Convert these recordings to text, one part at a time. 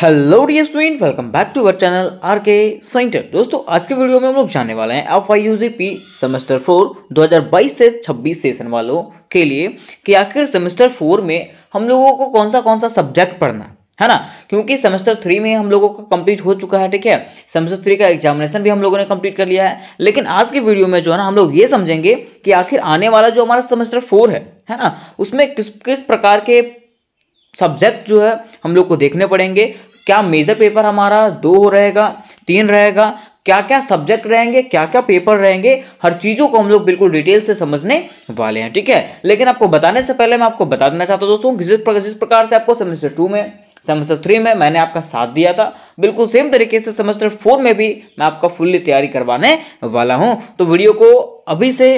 Hello dear student, welcome back to our channel RK centre. दोस्तों, आज के video में हम लोग जानने वाले हैं FIUGP सेमेस्टर 4 2022 से 26 सेशन वालों के लिए कि आखिर सेमेस्टर 4 में हम लोगों को कौन सा सब्जेक्ट पढ़ना है ना, क्योंकि सेमेस्टर 3 में हम लोगों का कंप्लीट हो चुका है। ठीक है, सेमेस्टर 3 का एग्जामिनेशन भी हम लोगों ने कंप्लीट कर लिया है, लेकिन आज के वीडियो में जो है ना हम लोग ये समझेंगे कि आखिर आने वाला जो हमारा सेमेस्टर 4 है ना, उसमें किस प्रकार के सब्जेक्ट जो है हम लोग को देखने पड़ेंगे। क्या मेजर पेपर हमारा 2 रहेगा, 3 रहेगा, क्या क्या सब्जेक्ट रहेंगे, क्या क्या पेपर रहेंगे, हर चीज़ों को हम लोग बिल्कुल डिटेल से समझने वाले हैं। ठीक है, लेकिन आपको बताने से पहले मैं आपको बता देना चाहता हूँ दोस्तों, किस प्रकार से आपको सेमेस्टर 2 में, सेमेस्टर 3 में मैंने आपका साथ दिया था, बिल्कुल सेम तरीके से सेमेस्टर 4 में भी मैं आपका फुल्ली तैयारी करवाने वाला हूँ। तो वीडियो को अभी से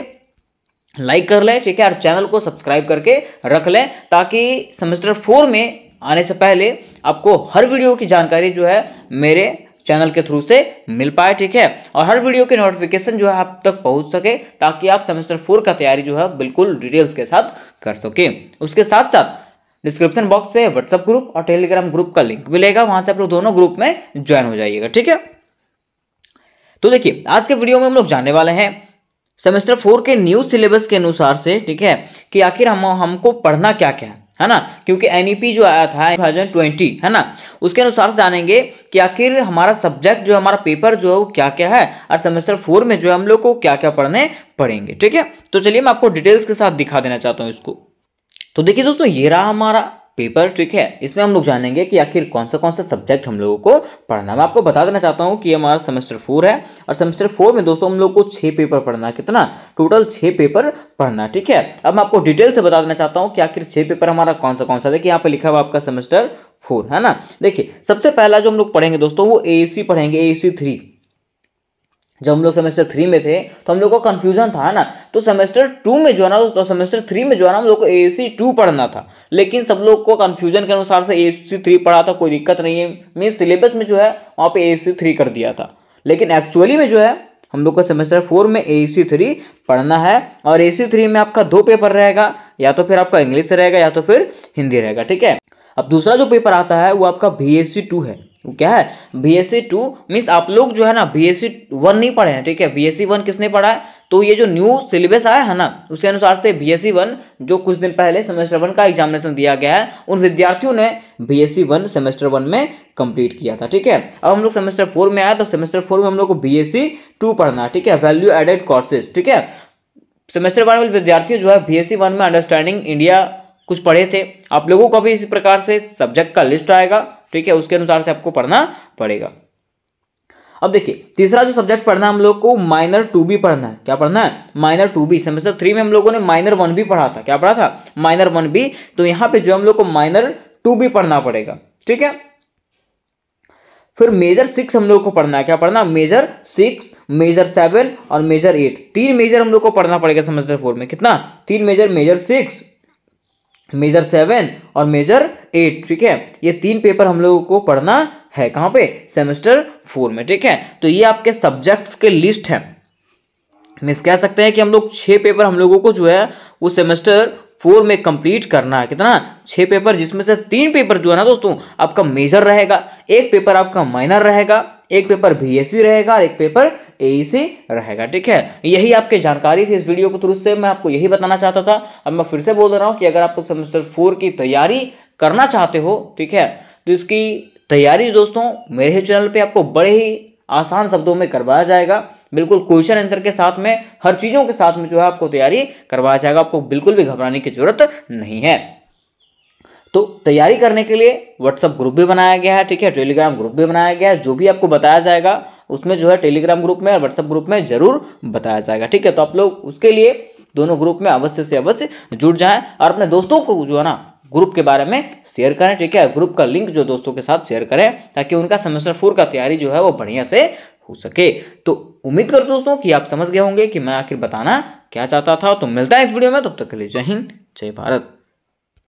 लाइक कर लें, ठीक है, और चैनल को सब्सक्राइब करके रख लें, ताकि सेमेस्टर 4 में आने से पहले आपको हर वीडियो की जानकारी जो है मेरे चैनल के थ्रू से मिल पाए। ठीक है, और हर वीडियो के नोटिफिकेशन जो है आप तक पहुंच सके, ताकि आप सेमेस्टर 4 का तैयारी जो है बिल्कुल डिटेल्स के साथ कर सके। उसके साथ साथ डिस्क्रिप्शन बॉक्स में व्हाट्सएप ग्रुप और टेलीग्राम ग्रुप का लिंक मिलेगा, वहां से आप लोग दोनों ग्रुप में ज्वाइन हो जाइएगा। ठीक है, तो देखिए आज के वीडियो में हम लोग जानने वाले हैं सेमेस्टर 4 के न्यू सिलेबस के अनुसार से, ठीक है, कि आखिर हमको पढ़ना क्या क्या है ना, क्योंकि NEP जो आया था 2020 है ना, उसके अनुसार जानेंगे कि आखिर हमारा सब्जेक्ट जो हमारा पेपर जो है वो क्या क्या है, और सेमेस्टर 4 में जो है हम लोग को क्या क्या पढ़ने पड़ेंगे। ठीक है, तो चलिए मैं आपको डिटेल्स के साथ दिखा देना चाहता हूँ इसको। तो देखिए दोस्तों, ये रहा हमारा पेपर। ठीक है, इसमें हम लोग जानेंगे कि आखिर कौन सा सब्जेक्ट हम लोगों को पढ़ना। मैं आपको बता देना चाहता हूँ कि हमारा सेमेस्टर 4 है, और सेमेस्टर 4 में दोस्तों हम लोग को 6 पेपर पढ़ना। कितना? टोटल 6 पेपर पढ़ना। ठीक है, अब मैं आपको डिटेल से बता देना चाहता हूँ कि आखिर 6 पेपर हमारा कौन सा। देखिए यहाँ पे लिखा हुआ आपका सेमेस्टर 4 है ना। देखिए सबसे पहला जो हम लोग पढ़ेंगे दोस्तों वो AEC पढ़ेंगे, AEC 3। जब हम लोग सेमेस्टर 3 में थे तो हम लोग को कंफ्यूजन था ना, तो सेमेस्टर 3 में जो है ना हम लोग को AEC 2 पढ़ना था, लेकिन सब लोग को कंफ्यूजन के अनुसार से AEC 3 पढ़ा था, कोई दिक्कत नहीं है। मीन सिलेबस में जो है वहाँ पे AEC 3 कर दिया था, लेकिन एक्चुअली में जो है हम लोग को सेमेस्टर 4 में AEC 3 पढ़ना है। और AEC 3 में आपका 2 पेपर रहेगा, या तो फिर आपका इंग्लिश रहेगा या तो फिर हिंदी रहेगा। ठीक है, अब दूसरा जो पेपर आता है वो आपका BSc 2 है। क्या है? BSc 2 मीन्स आप लोग जो है ना BSc 1 नहीं पढ़े हैं। ठीक है, BSc 1 किसने पढ़ा है? तो ये जो न्यू सिलेबस आया है ना उसके अनुसार से BSc 1 जो कुछ दिन पहले सेमेस्टर 1 का एग्जामिनेशन दिया गया है, उन विद्यार्थियों ने BSc 1 सेमेस्टर 1 में कंप्लीट किया था। ठीक है, अब हम लोग सेमेस्टर 4 में आया, तो सेमेस्टर 4 में हम लोग को BSc 2 पढ़ना है। ठीक है, वैल्यू एडेड कोर्सेज। ठीक है, सेमेस्टर 1 वाले विद्यार्थी जो है BSc 1 में अंडरस्टैंडिंग इंडिया कुछ पढ़े थे, आप लोगों को भी इसी प्रकार से सब्जेक्ट का लिस्ट आएगा। ठीक है, उसके अनुसार से आपको पढ़ना पड़ेगा। अब देखिए तीसरा जो सब्जेक्ट पढ़ना है हम लोग को माइनर 2B पढ़ना है। क्या पढ़ना है? Minor 2B। सेमेस्टर 3 में हम लोगों ने माइनर 1B पढ़ा था। क्या पढ़ा था? Minor 1B। तो यहाँ पे जो हम लोग को माइनर 2B पढ़ना पड़ेगा। ठीक है, फिर मेजर 6 हम लोग को पढ़ना है। क्या पढ़ना? मेजर 6, मेजर 7 और मेजर 8। 3 मेजर हम लोग को पढ़ना पड़ेगा सेमेस्टर 4 में। कितना? 3 मेजर, मेजर 6, मेजर 7 और मेजर 8। ठीक है, ये 3 पेपर हम लोगों को पढ़ना है। कहाँ पे? सेमेस्टर 4 में। ठीक है, तो ये आपके सब्जेक्ट्स के लिस्ट है। मीन्स कह सकते हैं कि हम लोग 6 पेपर हम लोगों को जो है वो सेमेस्टर 4 में कंप्लीट करना है। कितना? 6 पेपर, जिसमें से 3 पेपर जो है ना दोस्तों आपका मेजर रहेगा, 1 पेपर आपका माइनर रहेगा, 1 पेपर BSc रहेगा और 1 पेपर AEC रहेगा। ठीक है, यही आपके जानकारी से इस वीडियो के थ्रू से मैं आपको यही बताना चाहता था। अब मैं फिर से बोल रहा हूँ कि अगर आप लोग सेमेस्टर 4 की तैयारी करना चाहते हो, ठीक है, तो इसकी तैयारी दोस्तों मेरे ही चैनल पे आपको बड़े ही आसान शब्दों में करवाया जाएगा, बिल्कुल क्वेश्चन आंसर के साथ में, हर चीज़ों के साथ में जो है आपको तैयारी करवाया जाएगा। आपको बिल्कुल भी घबराने की जरूरत नहीं है। तो तैयारी करने के लिए व्हाट्सअप ग्रुप भी बनाया गया है, ठीक है, टेलीग्राम ग्रुप भी बनाया गया है। जो भी आपको बताया जाएगा उसमें जो है टेलीग्राम ग्रुप में और व्हाट्सअप ग्रुप में जरूर बताया जाएगा। ठीक है, तो आप लोग उसके लिए दोनों ग्रुप में अवश्य से अवश्य जुड़ जाएं, और अपने दोस्तों को जो है ना ग्रुप के बारे में शेयर करें। ठीक है, ग्रुप का लिंक जो दोस्तों के साथ शेयर करें, ताकि उनका सेमेस्टर 4 का तैयारी जो है वो बढ़िया से हो सके। तो उम्मीद करता हूं दोस्तों कि आप समझ गए होंगे कि मैं आखिर बताना क्या चाहता था। तो मिलता है इस वीडियो में, तब तक के लिए जय हिंद, जय भारत।